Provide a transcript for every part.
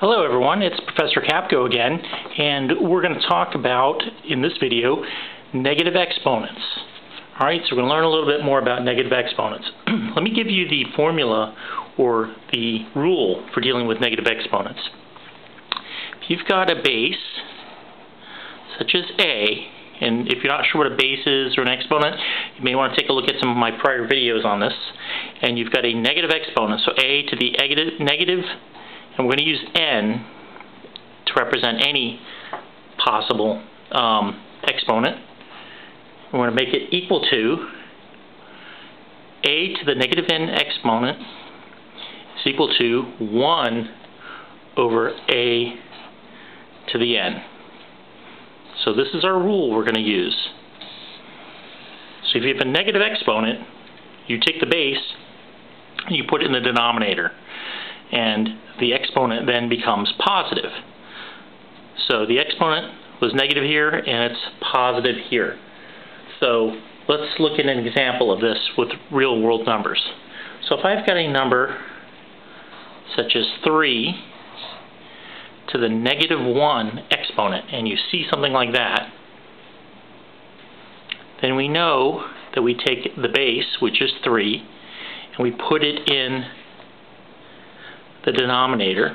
Hello everyone, it's Professor Capko again, and we're going to talk about, in this video, negative exponents. Alright, so we're going to learn a little bit more about negative exponents. Let me give you the formula, or the rule, for dealing with negative exponents. If you've got a base, such as a, and if you're not sure what a base is or an exponent, you may want to take a look at some of my prior videos on this, and you've got a negative exponent, so a to the negative, and we're going to use n to represent any possible exponent. We're going to make it equal to a to the negative n exponent is equal to 1 over a to the n. So this is our rule we're going to use. So if you have a negative exponent, you take the base and you put it in the denominator, and the exponent then becomes positive. So the exponent was negative here and it's positive here. So let's look at an example of this with real world numbers. So if I've got a number such as 3 to the negative 1 exponent and you see something like that, then we know that we take the base, which is 3, and we put it in the denominator,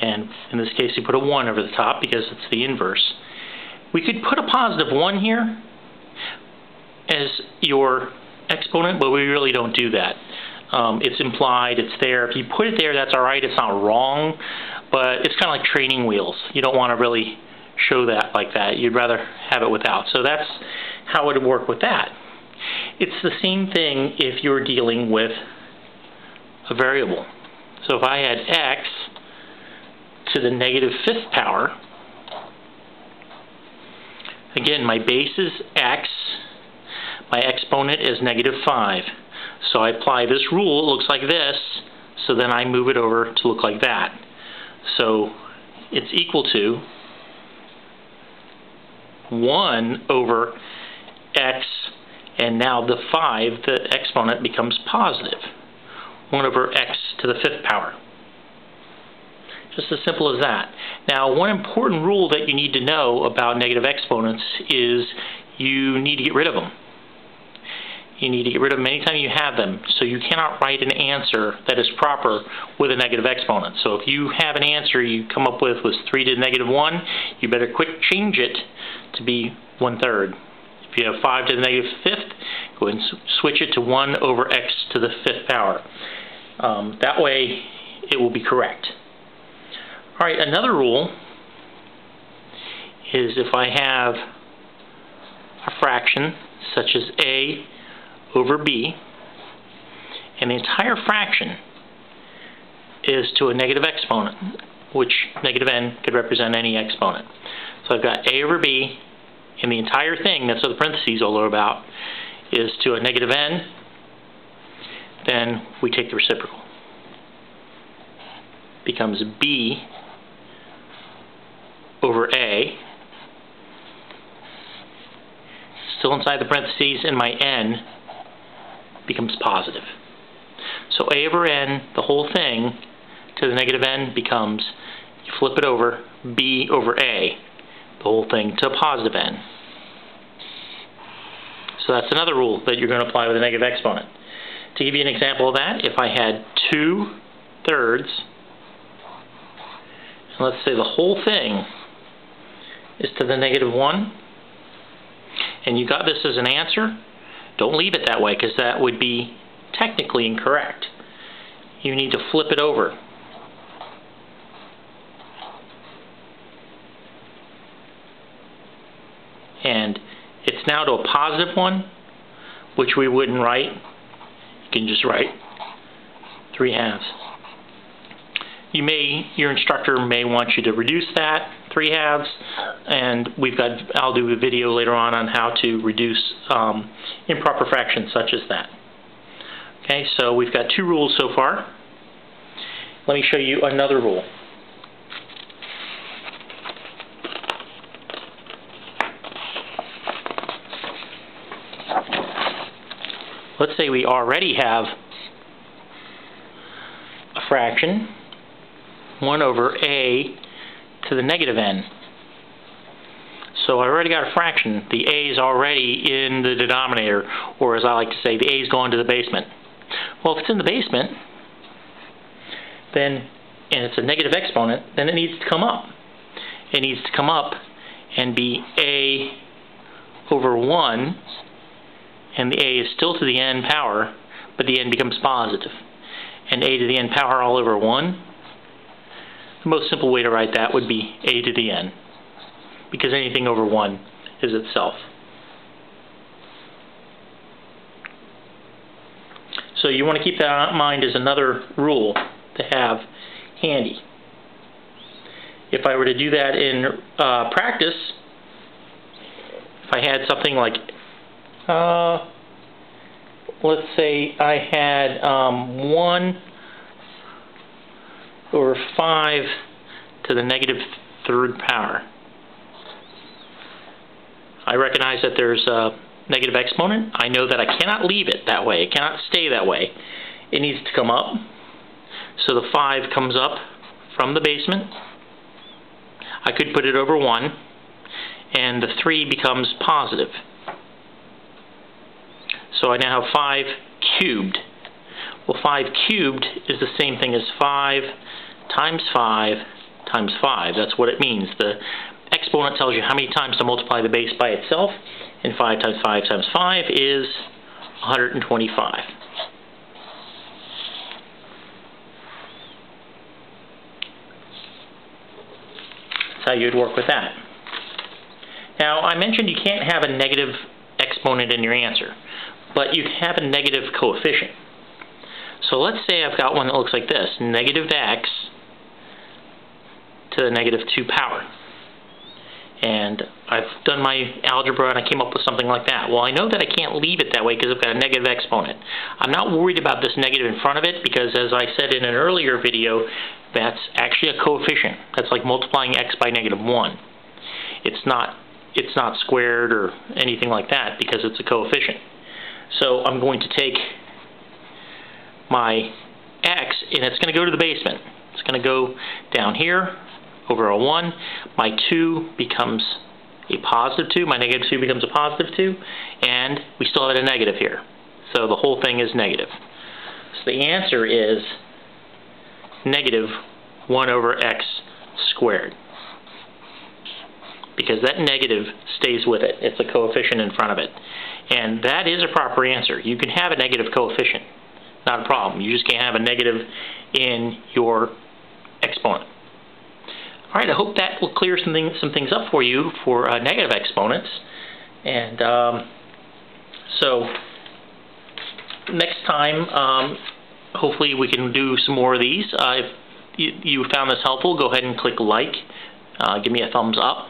and in this case you put a 1 over the top because it's the inverse. We could put a positive 1 here as your exponent, but we really don't do that. It's implied, it's there. If you put it there, that's alright, it's not wrong, but it's kind of like training wheels. You don't want to really show that like that. You'd rather have it without. So that's how it would work with that. It's the same thing if you're dealing with a variable. So if I had x to the negative 5th power, again, my base is x, my exponent is negative 5. So I apply this rule, it looks like this, so then I move it over to look like that. So it's equal to 1 over x, and now the 5, the exponent, becomes positive. 1 over x to the 5th power. Just as simple as that. Now, one important rule that you need to know about negative exponents is you need to get rid of them. You need to get rid of them anytime you have them. So you cannot write an answer that is proper with a negative exponent. So if you have an answer you come up with was 3 to the negative 1, you better quick change it to be 1/3. If you have 5 to the negative 5th, go ahead and switch it to 1 over x to the 5th power. That way it will be correct. Alright, another rule is if I have a fraction such as a over b, and the entire fraction is to a negative exponent, which negative n could represent any exponent. So I've got a over b, and the entire thing, that's what the parentheses all are about, is to a negative n, then we take the reciprocal. Becomes b over a, still inside the parentheses, and my n becomes positive. So a over n, the whole thing, to the negative n becomes, you flip it over, b over a, the whole thing to a positive n. So that's another rule that you're going to apply with a negative exponent. To give you an example of that, if I had 2/3, and let's say the whole thing is to the negative 1, and you got this as an answer, don't leave it that way because that would be technically incorrect. You need to flip it over. And it's now to a positive 1, which we wouldn't write. You can just write 3/2. Your instructor may want you to reduce that 3/2, and I'll do a video later on how to reduce improper fractions such as that. Okay, so we've got two rules so far. Let me show you another rule. Let's say we already have a fraction 1 over a to the negative n. So I already got a fraction. The a is already in the denominator, or as I like to say, the a's going to the basement. Well, if it's in the basement, then, and it's a negative exponent, then it needs to come up. It needs to come up and be a over 1, and the a is still to the n power, but the n becomes positive. And a to the n power all over 1. The most simple way to write that would be a to the n, because anything over 1 is itself. So you want to keep that in mind as another rule to have handy. If I were to do that in practice, if I had something like, let's say I had 1 over 5 to the negative third power. I recognize that there's a negative exponent. I know that I cannot leave it that way. It cannot stay that way. It needs to come up. So the 5 comes up from the basement. I could put it over 1, and the 3 becomes positive. So I now have 5 cubed. Well, 5 cubed is the same thing as 5 times 5 times 5. That's what it means. The exponent tells you how many times to multiply the base by itself, and 5 times 5 times 5 is 125. That's how you'd work with that. Now, I mentioned you can't have a negative exponent in your answer, but you can have a negative coefficient. So let's say I've got one that looks like this, negative x to the negative 2 power. And I've done my algebra and I came up with something like that. Well, I know that I can't leave it that way because I've got a negative exponent. I'm not worried about this negative in front of it because, as I said in an earlier video, that's actually a coefficient. That's like multiplying x by negative 1. It's not squared or anything like that because it's a coefficient. So I'm going to take my x, and it's going to go to the basement. It's going to go down here over a 1. My 2 becomes a positive 2. My negative 2 becomes a positive 2. And we still had a negative here. So the whole thing is negative. So the answer is negative 1 over x squared, because that negative stays with it. It's a coefficient in front of it. And that is a proper answer. You can have a negative coefficient. Not a problem. You just can't have a negative in your exponent. All right, I hope that will clear some things up for you for negative exponents. And so next time, hopefully we can do some more of these. If you found this helpful, go ahead and click like, give me a thumbs up,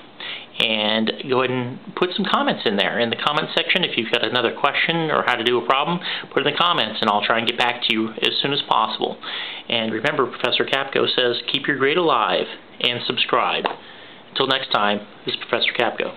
and go ahead and put some comments in there. In the comment section, if you've got another question or how to do a problem, put it in the comments and I'll try and get back to you as soon as possible. And remember, Professor Capko says, keep your grade alive and subscribe. Until next time, this is Professor Capko.